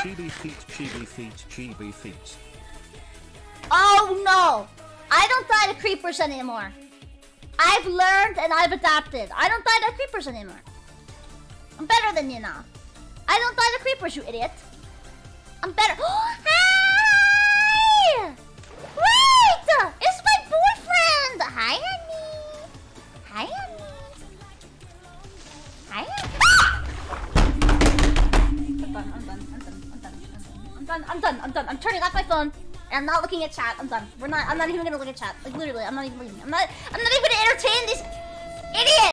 Chibi feet, chibi feet, chibi feet. Oh no! I don't die to creepers anymore. I've learned and I've adapted. I don't die to creepers anymore. I'm better than you now. I don't die to creepers, you idiot. I'm better. Hi! Wait! It's my boyfriend! Hi, honey. Hi, honey. Hi, honey. I'm done. I'm turning off my phone. And I'm not looking at chat. I'm done. I'm not even gonna look at chat. Like literally, I'm not even looking. I'm not even gonna entertain this idiot!